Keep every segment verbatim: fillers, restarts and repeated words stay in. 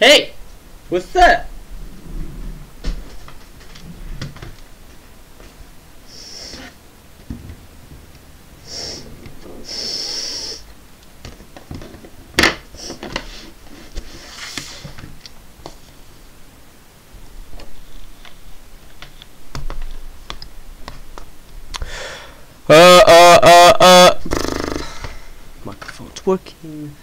Hey! What's that? Uh, uh, uh, uh. Microphone's working.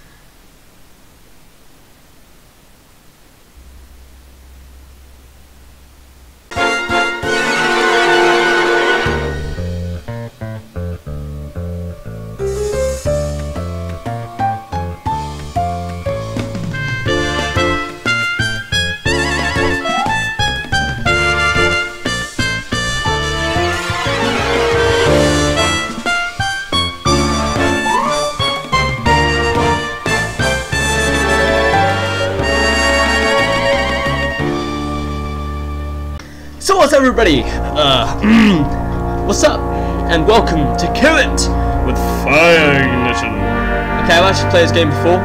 So what's up, everybody? Uh, what's up? And welcome to Kill It with Fire Ignition. Okay, I've actually played this game before.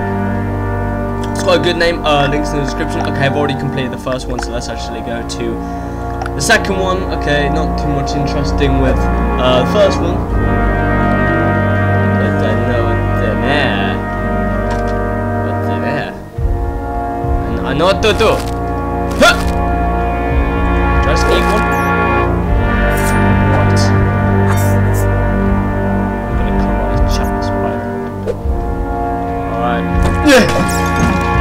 It's got a good name. Uh, links in the description. Okay, I've already completed the first one, so let's actually go to the second one. Okay, not too much interesting with uh, the first one. But I know they're there. But they're there. And I know what to do. Huh! Just eat one. Right. I'm gonna come on and chat this way. Alright. Yeah!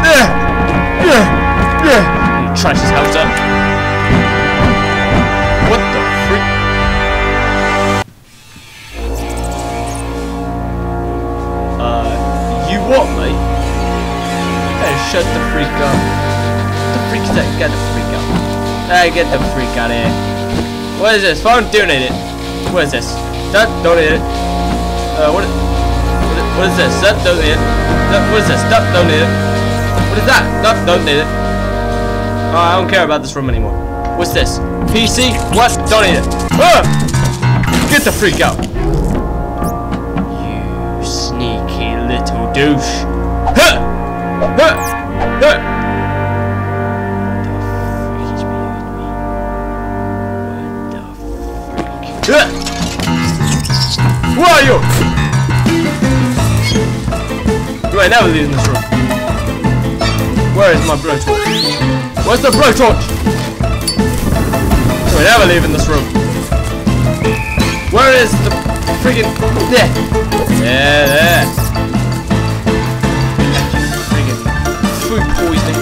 Yeah! Yeah! Yeah! And trash his house up. What the freak? Uh, you what, mate? You better shut the freak up. The freak's that get the freak up. I get the freak out of here. What is this? Phone? Donate it. What is this? That? Donate it. Uh, what is, what is this? That? Donate it. That, what is this? That? Donate it. What is that? That? Donate it. Oh, I don't care about this room anymore. What's this? P C? What? Donate it. Ah! Get the freak out. You sneaky little douche. Huh! Huh! Huh! Who are you? Do I never leave in this room? Where is my blowtorch? Where's the blowtorch? Do I never leave in this room? Where is the friggin' there? Yeah, there. Friggin' food poisoning.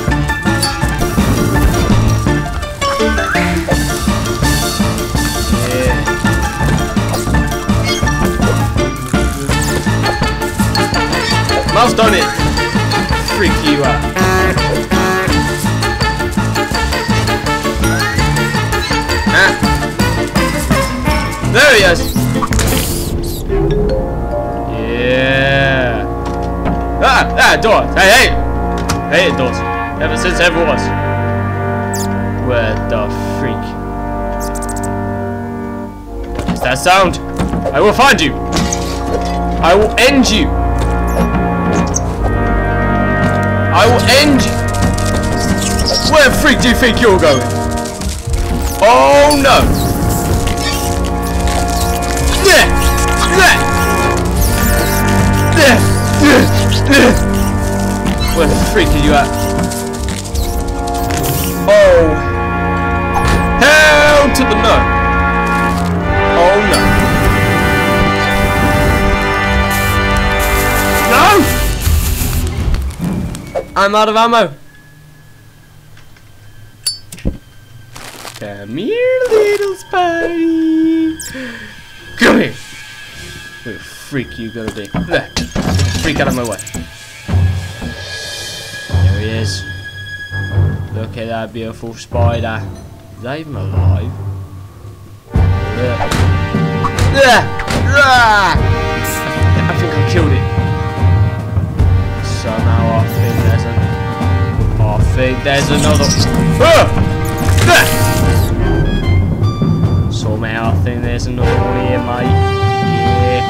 Mouse done it! Freak you out. Ah. There he is! Yeah! Ah! Ah! Doors! Hey! Hey! I hate doors. Ever since ever was. Where the freak? What is that sound? I will find you! I will end you! I will end you. Where the freak do you think you're going? Oh no! Yeah! Yeah! Yeah! Yeah! Yeah! Where the freak are you at? Oh! Hell to the no! Oh no! No! I'm out of ammo. Come here, little spidey. Come here. What a freak you gonna be? There. Freak out of my way. There he is. Look at that beautiful spider. Is that even alive? I think I killed it. Somehow I think there's an I think there's another ah! Somehow I think there's another one here, mate. Yeah.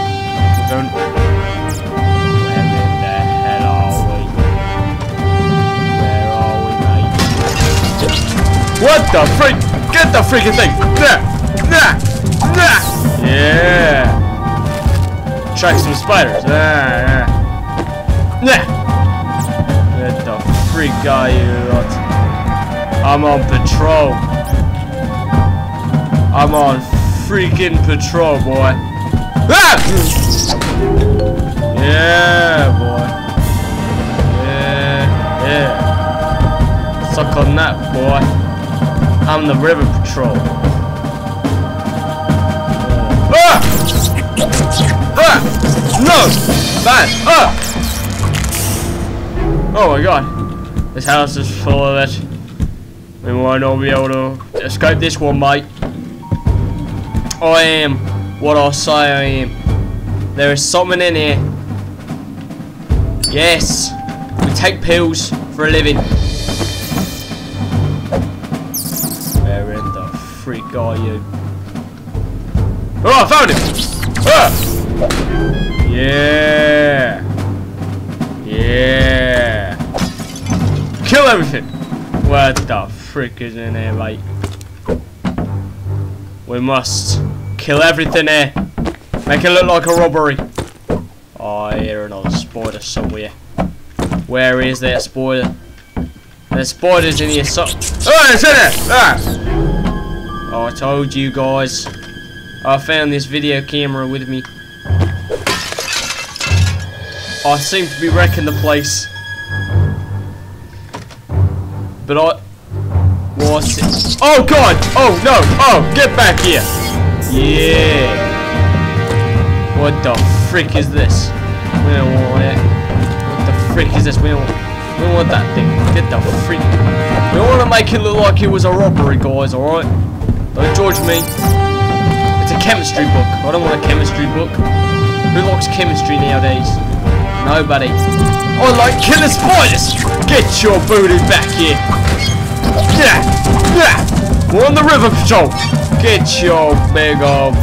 Don't where in the hell are we? Where are we, mate? What the freak? Get the freaking thing! Nah, nah, nah. Yeah! Track some spiders. Nah, nah. Nah. Get the freak out of you lot. I'm on patrol. I'm on freaking patrol, boy. Ah! Yeah, boy. Yeah. Suck on that, boy. I'm the river patrol. Yeah. Ah! Ah! No! Man! Ah! Oh my god. This house is full of it. We might not be able to escape this one, mate. I am what I say I am. There is something in here. Yes! We take pills for a living. Where in the freak are you? Oh, I found him! Ah! Yeah! Yeah! Kill everything! What the frick is in here, mate? We must kill everything here. Make it look like a robbery. Oh, I hear another spider somewhere. Where is that spider? There's spiders in here. So oh, it's in there! Ah. Oh, I told you guys. I found this video camera with me. I seem to be wrecking the place. But I... What's it? Oh, God! Oh, no! Oh, get back here! Yeah! What the frick is this? We don't want that. Frick is this? We don't, we don't want that thing. Get the freak. We want to make it look like it was a robbery, guys, alright? Don't judge me. It's a chemistry book. I don't want a chemistry book. Who likes chemistry nowadays? Nobody. I like killer spiders! Get your booty back here. Yeah! Yeah! We're on the river patrol! Get your big old...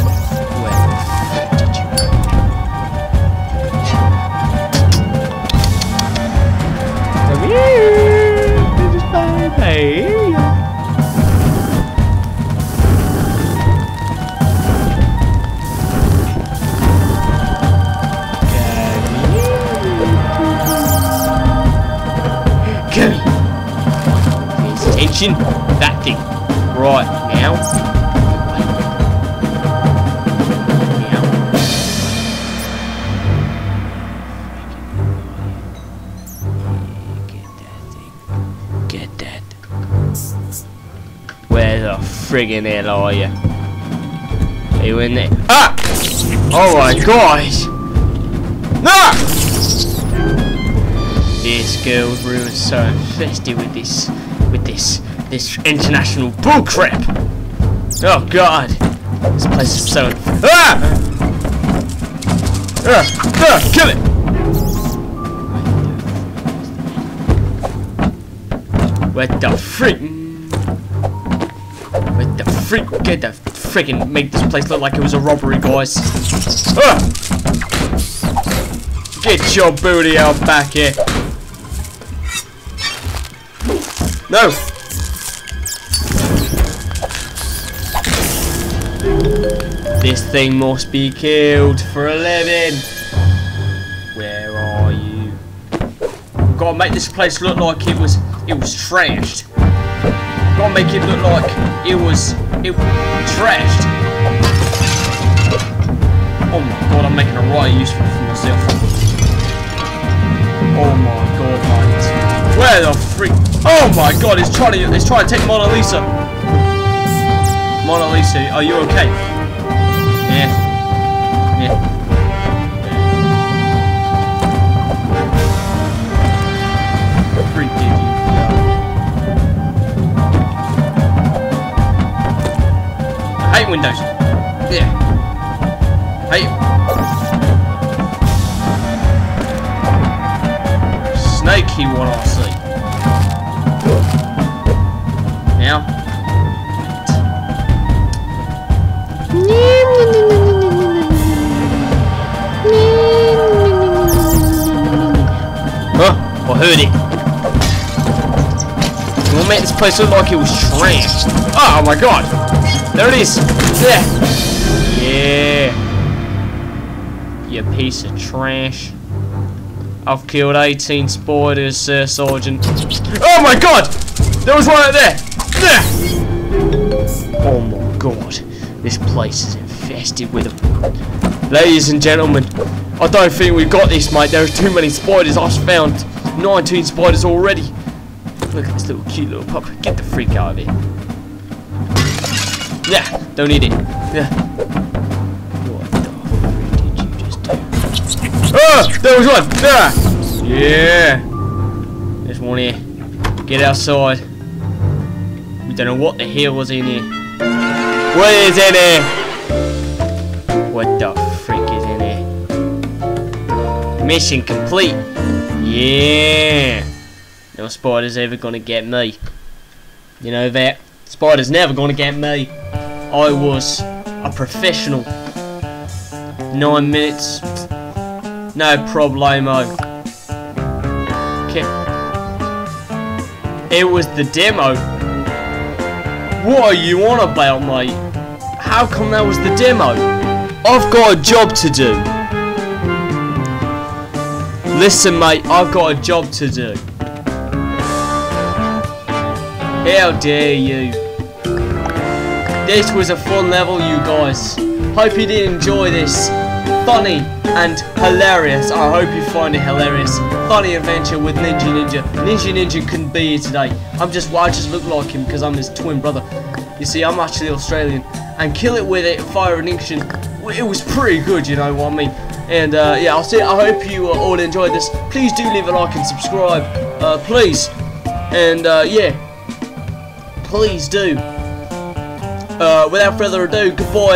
Hey. Get me. Please attention. That thing. Right now. Now. Get that thing. Get that. Where the friggin' hell are you? Are you in there? Ah! Oh my gosh! Ah! This girl's room is so infested with this, with this, this international bullcrap! Oh god! This place is so. Ah! Ah! Ah! Kill it! What the frick? Freak, get the freaking make this place look like it was a robbery, guys. Ah! Get your booty out back here. No. This thing must be killed for a living. Where are you? Gotta make this place look like it was it was trashed. Gotta make it look like it was. It was trashed. Oh my god, I'm making a right use for myself. Oh my god, mate. Where the freak? Oh my god, it's trying to, it's trying to take Mona Lisa. Mona Lisa, are you okay? Yeah. Yeah. Freaking. Hate windows. Yeah. Hate. Snakey one I see. Now. Huh? I heard it. Come on, Oh man, this place looked like it was trash. Oh my god. There it is. There. Yeah. You piece of trash. I've killed eighteen spiders, Sir Sergeant. Oh my god! There was one out there! There! Oh my god. This place is infested with them. Ladies and gentlemen, I don't think we've got this, mate. There's too many spiders. I've found nineteen spiders already. Look at this little cute little pup. Get the freak out of here. Yeah, don't eat it. Yeah. What the freak did you just do? Oh, there was one. There. Yeah. There's one here. Get outside. We don't know what the hell was in here. What is in here? What the freak is in here? Mission complete. Yeah. No spider's ever gonna get me. You know that? Spider's never gonna get me. I was a professional. Nine minutes. No problemo. Okay. It was the demo. What are you on about, mate? How come that was the demo? I've got a job to do. Listen, mate, I've got a job to do. How dare you? This was a fun level, you guys. Hope you did enjoy this. Funny and hilarious. I hope you find it hilarious. Funny adventure with Ninja Ninja. Ninja Ninja couldn't be here today. I'm just, well, I just look like him because I'm his twin brother. You see, I'm actually Australian. And Kill It With It, Fire Ignition. It was pretty good, you know what I mean. And uh, yeah, I'll see. I hope you uh, all enjoyed this. Please do leave a like and subscribe, uh, please. And uh, yeah, please do. Uh, without further ado, goodbye.